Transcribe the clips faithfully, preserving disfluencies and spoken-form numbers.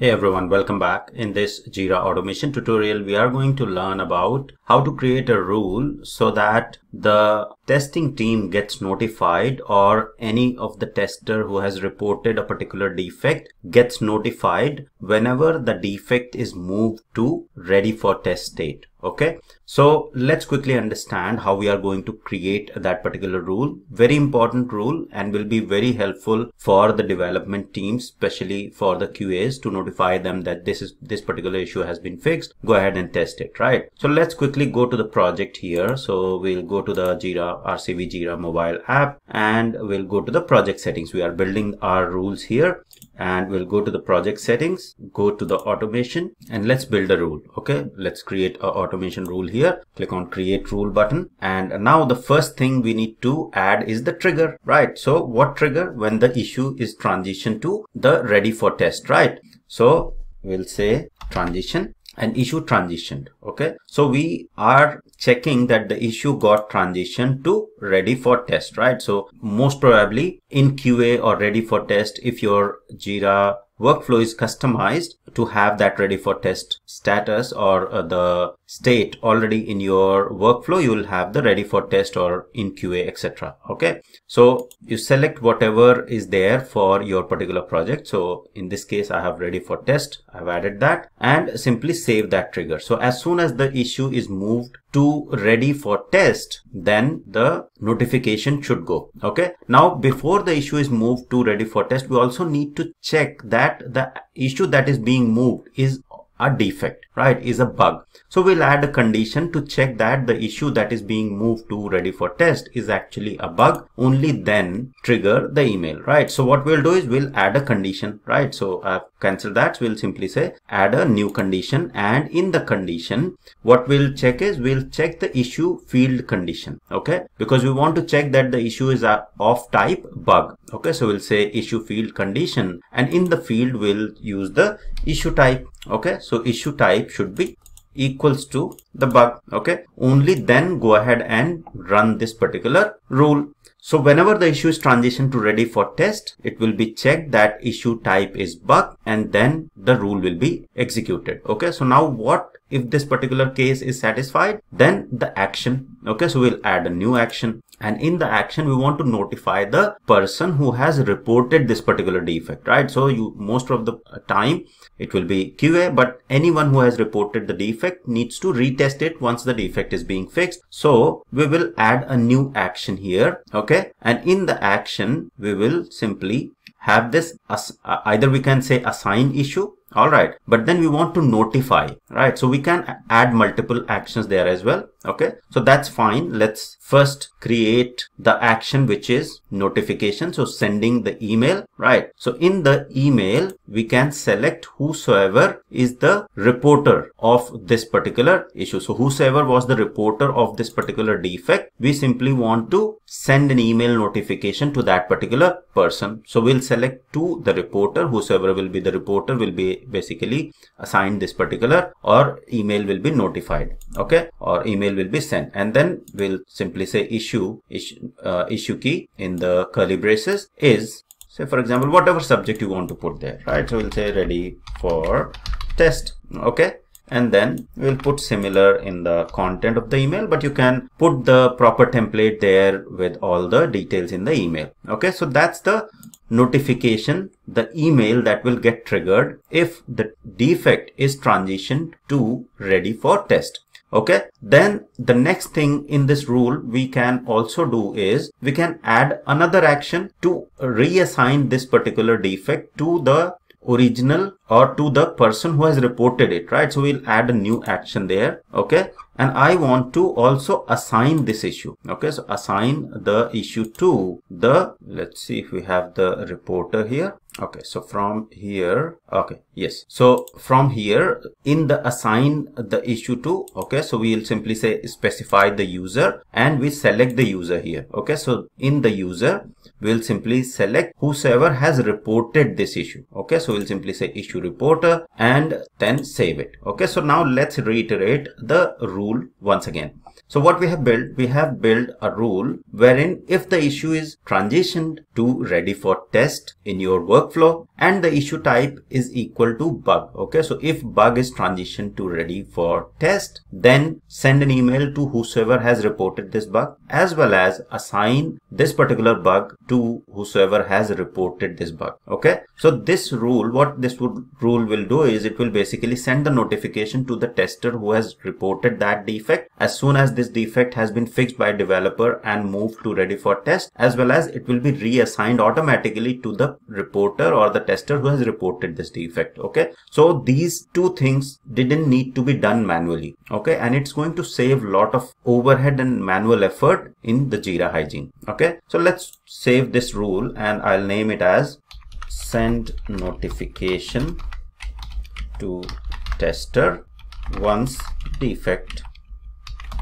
Hey everyone, welcome back. In this Jira automation tutorial, we are going to learn about how to create a rule so that the testing team gets notified, or any of the tester who has reported a particular defect gets notified whenever the defect is moved to ready for test state. Okay, so let's quickly understand how we are going to create that particular rule. Very important rule and will be very helpful for the development teams, especially for the Q As, to notify them that this is this particular issue has been fixed. Go ahead and test it, right? So let's quickly go to the project here. So we'll go to the Jira R C V Jira mobile app and we'll go to the project settings. We are building our rules here and we'll go to the project settings, go to the automation, and let's build a rule. Okay, let's create a automation rule here. Click on create rule button, and now the first thing we need to add is the trigger, right? So what trigger? When the issue is transitioned to the ready for test, right? So we'll say transition and issue transitioned. Okay, so we are checking that the issue got transitioned to ready for test, right? So most probably in Q A or ready for test, if your Jira workflow is customized to have that ready for test status or uh, the state already in your workflow, you will have the ready for test or in Q A, et cetera. Okay, so you select whatever is there for your particular project. So in this case, I have ready for test. I've added that and simply save that trigger. So as soon as the issue is moved to ready for test, then the notification should go. Okay, now before the issue is moved to ready for test, we also need to check that the issue that is being moved is a defect, right? Is a bug. So we'll add a condition to check that the issue that is being moved to ready for test is actually a bug. Only then trigger the email, right? So what we'll do is we'll add a condition, right? So I've cancelled that. So we'll simply say add a new condition, and in the condition, what we'll check is we'll check the issue field condition. Okay, because we want to check that the issue is a of type bug. Okay, so we'll say issue field condition, and in the field we'll use the issue type. Okay, so issue type should be equals to the bug. Okay, only then go ahead and run this particular rule. So whenever the issue is transitioned to ready for test, it will be checked that issue type is bug, and then the rule will be executed. Okay, so now what if this particular case is satisfied? Then the action. Okay, so we'll add a new action, and in the action we want to notify the person who has reported this particular defect, right? So you most of the time it will be Q A, but anyone who has reported the defect needs to retest it once the defect is being fixed. So we will add a new action here. Okay, and in the action we will simply have this as uh, either we can say assign issue. All right, but then we want to notify, right? So we can add multiple actions there as well. Okay, so that's fine. Let's first create the action, which is notification. So sending the email, right? So in the email, we can select whosoever is the reporter of this particular issue. So whosoever was the reporter of this particular defect, we simply want to send an email notification to that particular person. So we'll select to the reporter. Whosoever will be the reporter will be basically assigned this particular, or email will be notified. Okay, or email will be sent, and then we'll simply say issue issue, uh, issue key in the curly braces is, say for example, whatever subject you want to put there, right? So we'll say ready for test. Okay, and then we'll put similar in the content of the email, but you can put the proper template there with all the details in the email. Okay, so that's the notification, the email that will get triggered if the defect is transitioned to ready for test. Okay, then the next thing in this rule we can also do is we can add another action to reassign this particular defect to the original or to the person who has reported it, right? So we'll add a new action there. Okay, and I want to also assign this issue. Okay, so assign the issue to the, let's see if we have the reporter here. Okay, so from here, okay, yes, so from here in the assign the issue to, okay, so we'll simply say specify the user, and we select the user here. Okay, so in the user we'll simply select whosoever has reported this issue. Okay, so we'll simply say issue reporter and then save it. Okay, so now let's reiterate the rule once again. So what we have built, we have built a rule wherein if the issue is transitioned to ready for test in your workflow and the issue type is equal to bug. Okay, so if bug is transitioned to ready for test, then send an email to whosoever has reported this bug as well as assign this particular bug to whosoever has reported this bug. Okay, so this rule, what this rule will do is it will basically send the notification to the tester who has reported that defect as soon as this defect has been fixed by developer and moved to ready for test, as well as it will be reassigned automatically to the reporter or the tester who has reported this defect. Okay, so these two things didn't need to be done manually. Okay, and it's going to save a lot of overhead and manual effort in the Jira hygiene. Okay, so let's save this rule and I'll name it as send notification to tester once defect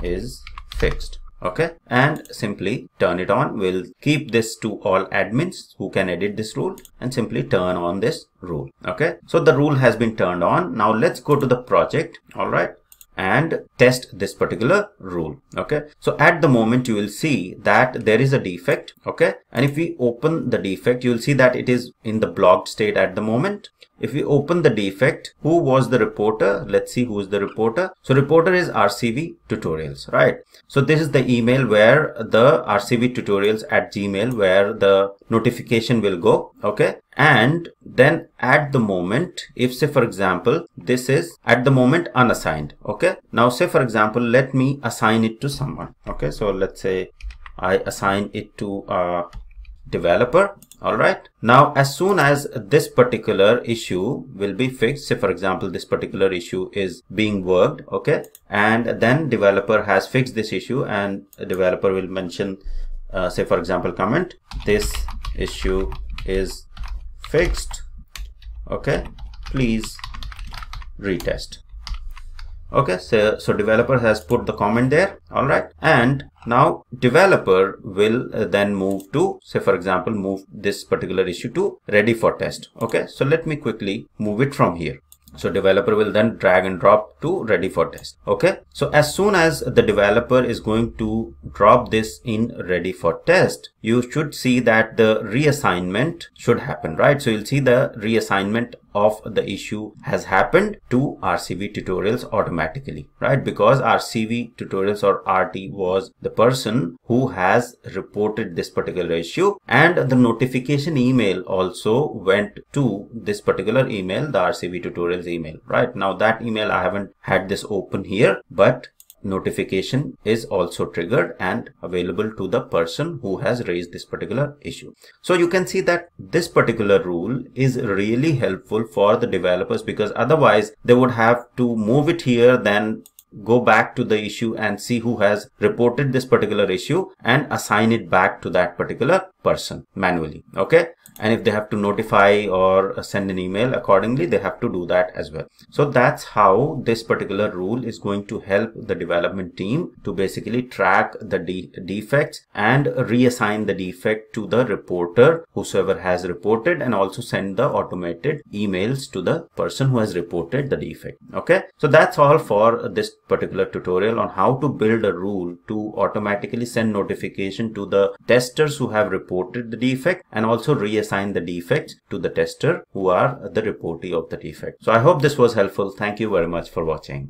is fixed. Okay, and simply turn it on. We'll keep this to all admins who can edit this rule and simply turn on this rule. Okay, so the rule has been turned on. Now let's go to the project. All right, and test this particular rule. Okay, so at the moment you will see that there is a defect. Okay, and if we open the defect, you will see that it is in the blocked state at the moment. If we open the defect, who was the reporter? Let's see who is the reporter. So reporter is R C V tutorials, right? So this is the email where the R C V tutorials at Gmail where the notification will go. Okay, and then at the moment, if say for example, this is at the moment unassigned. Okay, now say for example, let me assign it to someone. Okay, so let's say I assign it to a developer. All right, now as soon as this particular issue will be fixed, say for example this particular issue is being worked, okay, and then developer has fixed this issue and a developer will mention uh, say for example comment, this issue is fixed, okay, please retest. Okay, so, so developer has put the comment there. All right, and now developer will then move to, say for example, move this particular issue to ready for test. Okay, so let me quickly move it from here. So developer will then drag and drop to ready for test. Okay, so as soon as the developer is going to drop this in ready for test, you should see that the reassignment should happen, right? So you'll see the reassignment of the issue has happened to R C V tutorials automatically, right? Because R C V tutorials or R T was the person who has reported this particular issue, and the notification email also went to this particular email, the R C V tutorials email. Right now that email, I haven't had this open here, but notification is also triggered and available to the person who has raised this particular issue. So you can see that this particular rule is really helpful for the developers, because otherwise they would have to move it here, then go back to the issue and see who has reported this particular issue and assign it back to that particular person manually. Okay, and if they have to notify or send an email accordingly, they have to do that as well. So that's how this particular rule is going to help the development team to basically track the de defects and reassign the defect to the reporter, whosoever has reported, and also send the automated emails to the person who has reported the defect. Okay, so that's all for this particular tutorial on how to build a rule to automatically send notification to the testers who have reported the defect and also reassign the defects to the tester who are the reportee of the defect. So I hope this was helpful. Thank you very much for watching.